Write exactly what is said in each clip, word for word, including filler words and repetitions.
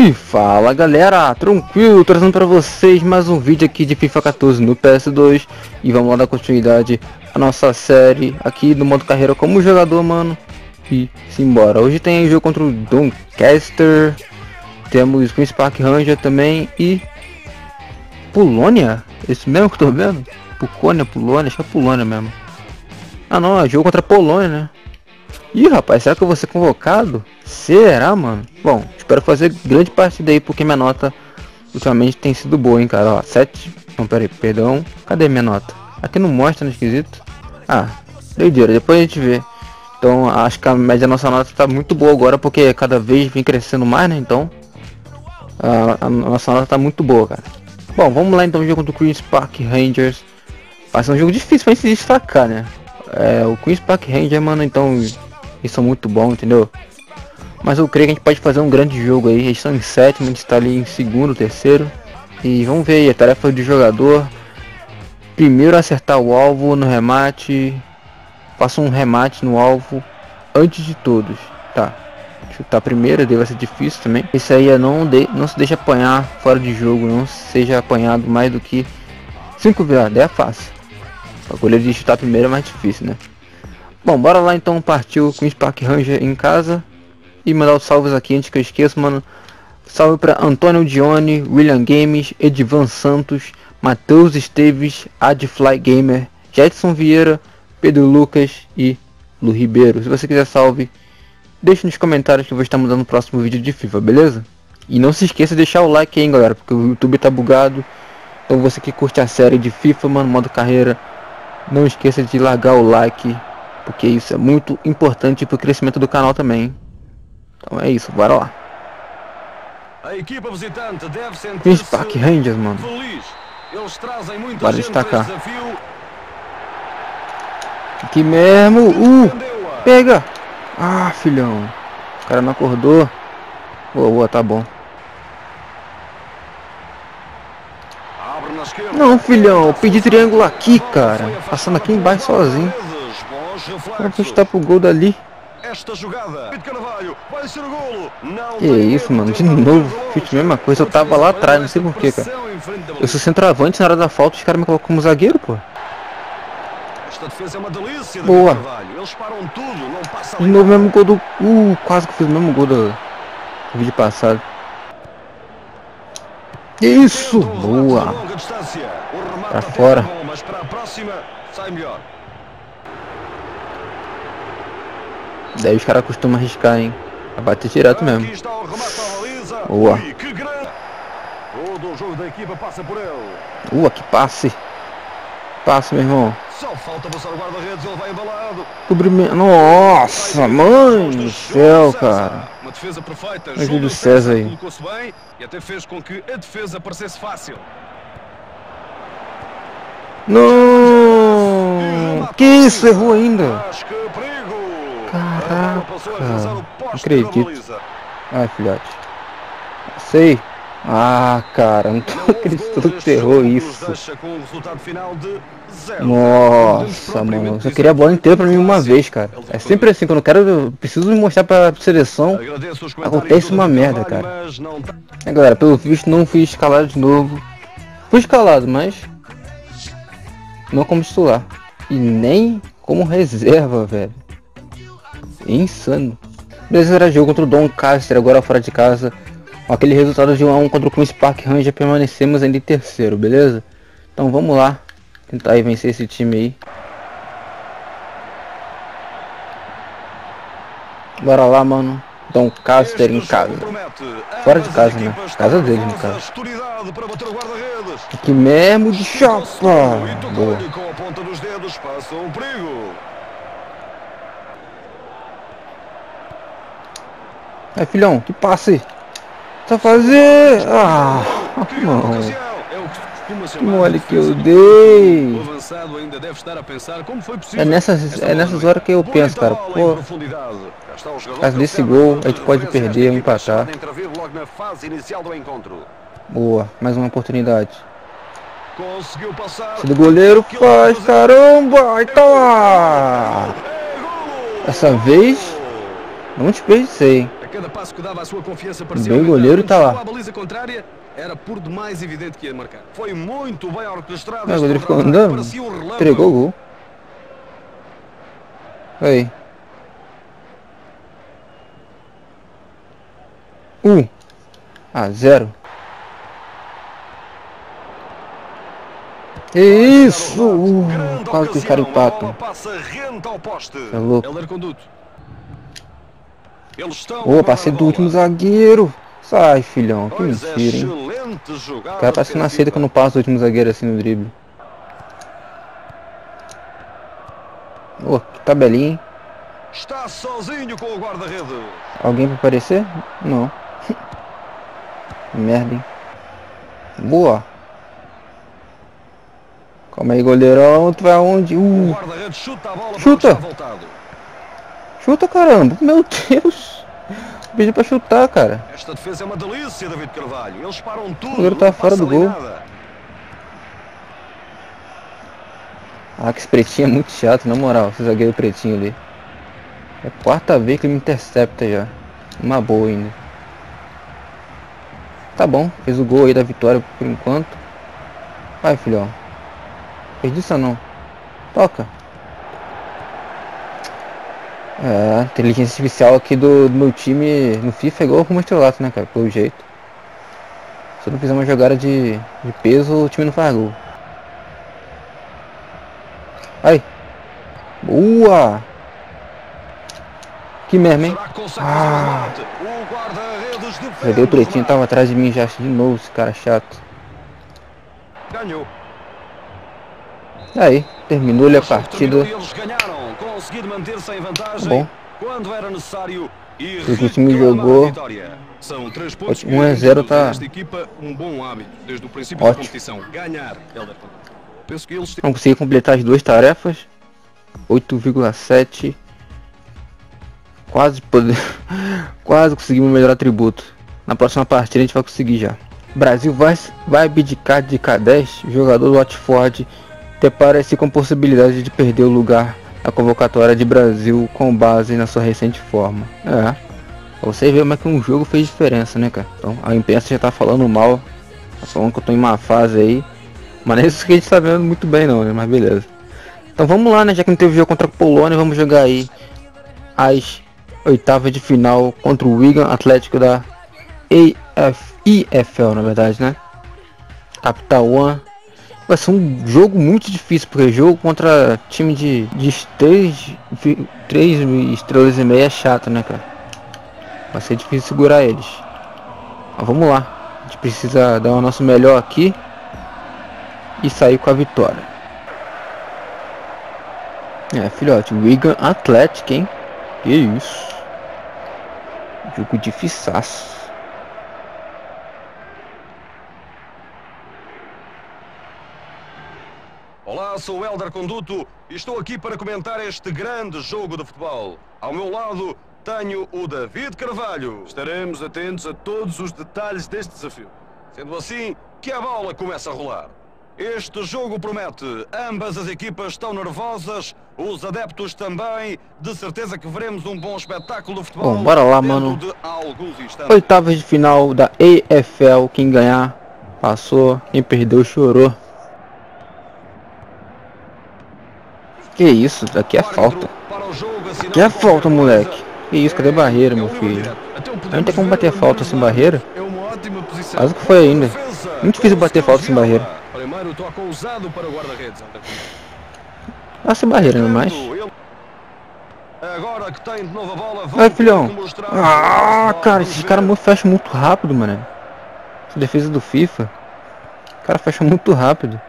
E fala galera, tranquilo, trazendo para vocês mais um vídeo aqui de FIFA quatorze no P S dois. E vamos lá dar continuidade à nossa série aqui do modo carreira como jogador, mano. E simbora, hoje tem jogo contra o Doncaster, temos Queen's Park Rangers também e Polônia, esse mesmo que eu tô vendo? Pucônia, Polônia, acho que é Polônia mesmo. Ah não, é jogo contra a Polônia, né? Ih, rapaz, será que eu vou ser convocado? Será, mano? Bom, espero fazer grande partida aí, porque minha nota ultimamente tem sido boa, hein, cara. Ó, sete. Não, pera aí, perdão. Cadê minha nota? Aqui não mostra, no esquisito. Ah, doideira, depois a gente vê. Então, acho que a média da nossa nota tá muito boa agora, porque cada vez vem crescendo mais, né, então. A, a nossa nota tá muito boa, cara. Bom, vamos lá então, jogo contra o Queen's Park Rangers. Vai ser um jogo difícil pra gente se destacar, né. É, o Queen's Park Rangers, mano, então, eles são muito bons, entendeu? Mas eu creio que a gente pode fazer um grande jogo aí. Eles estão em sétimo, a gente está ali em segundo, terceiro. E vamos ver aí, a tarefa do jogador. Primeiro acertar o alvo no remate. Faça um remate no alvo antes de todos. Tá, chutar primeiro, daí vai ser difícil também. Isso aí é não, de, não se deixa apanhar fora de jogo, não seja apanhado mais do que cinco vezes, é fácil. A goleiro de chutar primeiro é mais difícil, né? Bom, bora lá então, partiu com o Queen's Park Ranger em casa. E mandar os salvos aqui antes que eu esqueça, mano. Salve para Antônio Dione, William Games, Edvan Santos, Matheus Esteves, Adfly Gamer, Jetson Vieira, Pedro Lucas e Lu Ribeiro. Se você quiser salve, deixa nos comentários que eu vou estar mudando o próximo vídeo de FIFA, beleza? E não se esqueça de deixar o like aí, galera, porque o YouTube tá bugado. Então você que curte a série de FIFA, mano, modo carreira, não esqueça de largar o like, porque isso é muito importante para o crescimento do canal também, hein? Então é isso, bora lá. Queen's Park Rangers, mano. Bora destacar. Aqui mesmo. Uh! Pega! Ah, filhão. O cara não acordou. Boa, boa, tá bom. Não, filhão. Pedi triângulo aqui, cara. Passando aqui embaixo sozinho. Vai chutar pro gol dali. Esta jogada, David Carvalho, vai ser o golo. Não, que isso, mano, de novo, chute, mesma coisa, eu tava lá atrás, não sei porquê, cara. Eu sou centroavante, na hora da falta, os caras me colocam como zagueiro, pô. Esta defesa é uma delícia, boa. Eles param tudo, não passa. De novo, mesmo gol do... Uh, quase que fiz o mesmo gol do, do vídeo passado. Que isso, boa. Pra fora. Mas para a próxima, sai melhor. Daí os caras costumam arriscar, hein? Vai bater direto mesmo. Boa. Ua, que passe. Passe, meu irmão. Cobrimento. Nossa, mãe do céu, cara. Ajuda o César aí. Não! Que isso? Errou ainda. Caraca, não acredito. Ai, filhote. Sei. Ah, cara, não tô acreditando que errou isso. Nossa, mano. Eu só queria a bola inteira pra mim uma vez, cara. É sempre assim, quando eu quero, eu preciso mostrar pra seleção. Acontece uma merda, cara. É, galera, pelo visto não fui escalado de novo. Fui escalado, mas não como titular. E nem como reserva, velho. Insano. Beleza, era jogo contra o Doncaster, agora fora de casa. Com aquele resultado de um a um contra o Queen's Park Rangers, permanecemos ainda em terceiro, beleza? Então vamos lá, tentar aí vencer esse time aí. Bora lá, mano. Doncaster em casa. Fora de casa, né? Casa dele, no caso. Aqui mesmo de chapa. Boa. É, filhão, que passe! Tá fazer! Ah, não. Que mole que eu dei! É nessas, é nessas horas que eu penso, cara. Pô, por causa desse gol, a gente pode perder ou empatar. Boa, mais uma oportunidade. Se do goleiro faz, caramba! Então, ah, essa vez, não desperdicei. Cada passo que dava a sua confiança parecia. O goleiro tá lá. A baliza contrária era por demais evidente que ia marcar. Foi muito bem orquestrado. O goleiro ficou andando. Entregou o gol. Aí. Um. Ah, zero. Que isso! Uh, quase que os caras empatam. É louco. Ô, oh, passei do último zagueiro. Sai, filhão. Que mentira, hein? O cara parece que não aceita quando passa o último zagueiro assim no drible. Ô, oh, que tabelinha, hein? Alguém pra aparecer? Não. Merda, hein? Boa. Calma aí, goleirão, tu vai aonde? Uh. Chuta! Chuta, caramba! Meu Deus! Pediu pra chutar, cara. Esta defesa é uma delícia, David Carvalho. Eles param tudo. O goleiro tá fora do gol. Ah, que esse pretinho é muito chato, na moral, esse zagueiro pretinho ali. É a quarta vez que ele me intercepta já. Uma boa ainda. Tá bom, fez o gol aí da vitória por enquanto. Vai, filhão. Perdiça não. Toca. É, inteligência artificial aqui do, do meu time no FIFA é igual com o Mastrolato, né, cara? Pelo jeito. Se eu não fizer uma jogada de, de peso, o time não faz gol. Aí. Boa! Que merda, hein? Ah! Peguei o pretinho, tava atrás de mim já de novo, esse cara chato. Ganhou. Aí, terminou-lhe a partida. Bom. O time jogou. um a zero tá. Ótimo. Não consegui completar as duas tarefas. oito vírgula sete. Quase pode... Quase conseguimos melhorar atributo. Na próxima partida a gente vai conseguir já. Brasil vai, vai abdicar de K dez. Jogador do Watford até parece com possibilidade de perder o lugar na convocatória de Brasil com base na sua recente forma. É, você vê como é que um jogo fez diferença, né, cara? Então a imprensa já tá falando mal, tá falando que eu tô em má fase aí, mas isso que a gente tá vendo muito bem não, né? Mas beleza. Então vamos lá, né, já que não teve jogo contra a Polônia, vamos jogar aí as oitavas de final contra o Wigan Atlético da E F L, na verdade, né? Capital One. Vai ser um jogo muito difícil, porque jogo contra time de, de três estrelas e meia é chato, né, cara? Vai ser difícil segurar eles. Mas vamos lá. A gente precisa dar o nosso melhor aqui e sair com a vitória. É, filhote. Wigan Athletic, hein? Que isso. Jogo difiçaço. Olá, sou o Hélder Conduto e estou aqui para comentar este grande jogo de futebol. Ao meu lado tenho o David Carvalho. Estaremos atentos a todos os detalhes deste desafio. Sendo assim, que a bola começa a rolar. Este jogo promete. Ambas as equipas estão nervosas, os adeptos também. De certeza que veremos um bom espetáculo de futebol. Bom, bora lá, mano. De oitavas de final da E F L. Quem ganhar passou, quem perdeu chorou. Que isso, aqui é falta. Aqui é falta, moleque. Que isso, cadê barreira, meu filho? A gente tem como bater falta sem barreira? Quase que foi ainda. Muito difícil bater falta sem barreira. Ah, sem barreira, não mais. Vai, filhão. Ah, cara, esses caras fecham muito rápido, mano. Essa defesa do FIFA. O cara fecha muito rápido.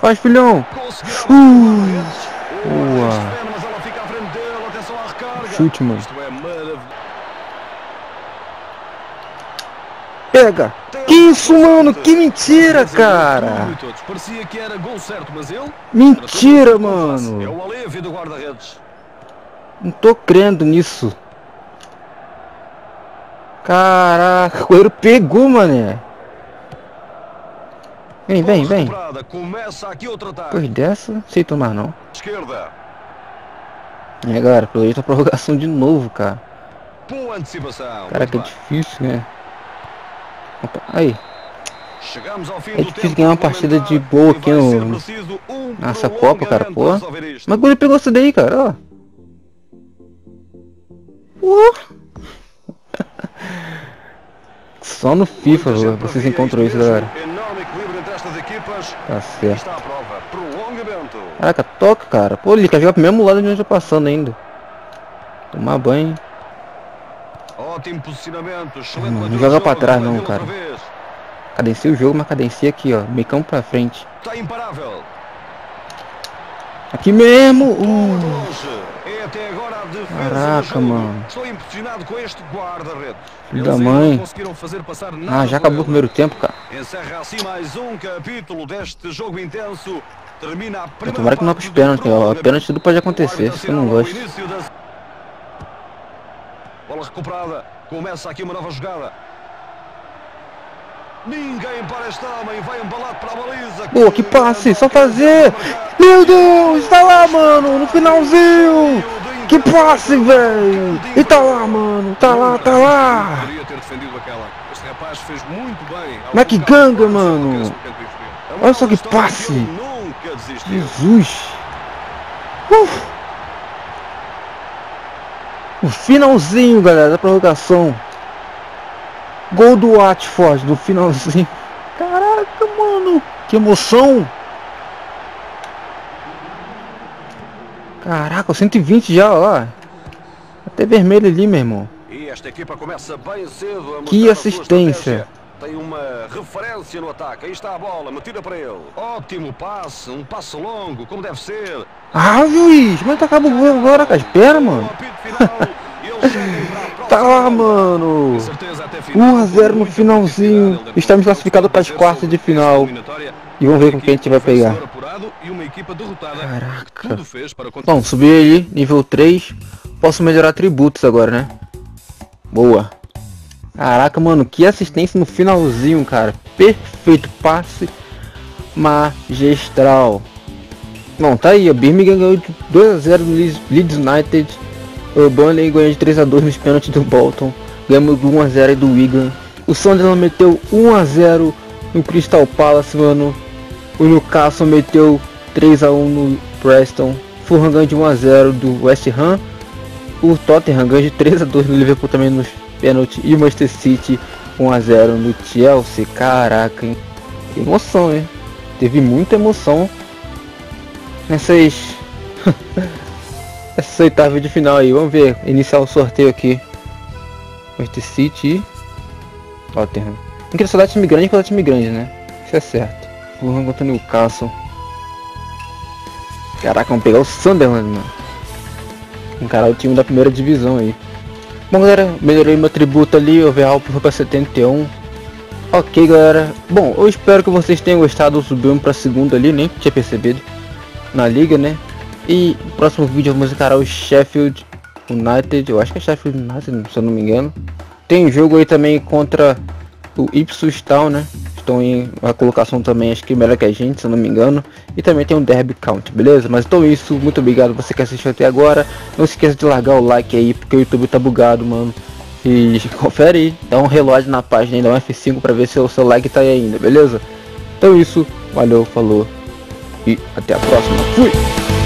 Faz, filhão! Uh, boa! Chute, mano! Pega! Que isso, mano! Que mentira, cara! Mentira, mano! Não tô crendo nisso! Caraca! O goleiro pegou, mané! Vem, vem, vem. Depois dessa, não sei tomar não. É, galera, pelo jeito a prorrogação de novo, cara. Cara, que é difícil, né? Opa, aí. É difícil ganhar uma partida de boa aqui no... nessa Copa, cara, pô. Mas o goleiro pegou essa daí, cara, ó. Uh. Só no FIFA vocês encontram isso, galera. Tá certo. Caraca, toca, cara. Pô, ele quer jogar pro mesmo lado de onde eu tô passando ainda. Tomar banho. Não, não joga pra trás não, cara. Cadencia o jogo, mas cadencia aqui, ó. Mecão pra frente. Aqui mesmo! Uh. Caraca, mano. Filho da mãe. Ah, já acabou o primeiro tempo, cara. Eu tomara que não é com os pênaltis, ó. Pênalti tudo pode acontecer, isso que eu não gosto. Bola recuperada, começa aqui uma nova jogada. Ninguém para este homem, vai embalado para a baliza. Boa, que passe, só fazer. Meu Deus, tá lá, mano, no finalzinho. Que passe, velho. E tá lá, mano, tá lá, tá lá. Mas que ganga, mano. Olha só que passe. Jesus. Uf. O finalzinho, galera, da prorrogação. Gol do Watford no finalzinho. Caraca, mano. Que emoção. Caraca, cento e vinte já, ó. Até vermelho ali, meu irmão. E esta equipa começa bem cedo a que assistência. Tem uma referência no ataque. Aí está a bola, metida para ele. Ótimo passe, um passo longo, como deve ser. Ah, juiz, mas acaba o gol agora, cara. Espera, mano. Tá lá, mano. um a zero no finalzinho. Estamos classificados para as quartas de final. E vamos ver com quem a gente vai pegar. Caraca. Bom, subi ali, nível três. Posso melhorar atributos agora, né? Boa. Caraca, mano, que assistência no finalzinho, cara. Perfeito, passe magistral. Bom, tá aí, o Birmingham ganhou de dois a zero no Leeds United. O Burnley ganhou de três a dois nos pênaltis do Bolton. Ganhamos de um a zero do Wigan. O Sunderland meteu um a zero no Crystal Palace, mano. O Newcastle meteu três a um no Preston. Fulham ganhou de um a zero do West Ham. O Tottenham ganhou de três a dois no Liverpool também nos pênalti e Manchester City um a zero no Chelsea. Caraca, hein? Que emoção, hein? Teve muita emoção nessas essa oitava de final aí. Vamos ver, iniciar o sorteio aqui. Manchester City e Tottenham. Não queria só dar time grande contra time grande, né? Isso é certo. Fulham contra o Newcastle. Caraca, vamos pegar o Sunderland, mano. Encarar o time da primeira divisão aí. Bom, galera, melhorei meu atributo ali, o overall foi para setenta e um. Ok, galera, bom, eu espero que vocês tenham gostado. Subimos para segundo ali, nem tinha percebido, na liga, né? E no próximo vídeo vamos encarar o Sheffield United, eu acho que é Sheffield United, se eu não me engano. Tem um jogo aí também contra o Ipswich Town, né? Estão em uma colocação também, acho que melhor que a gente, se eu não me engano. E também tem um derby county, beleza? Mas então isso, muito obrigado você que assistiu até agora. Não se esqueça de largar o like aí, porque o YouTube tá bugado, mano. E confere aí, dá um reload na página aí, dá um F cinco pra ver se o seu like tá aí ainda, beleza? Então isso, valeu, falou e até a próxima. Fui!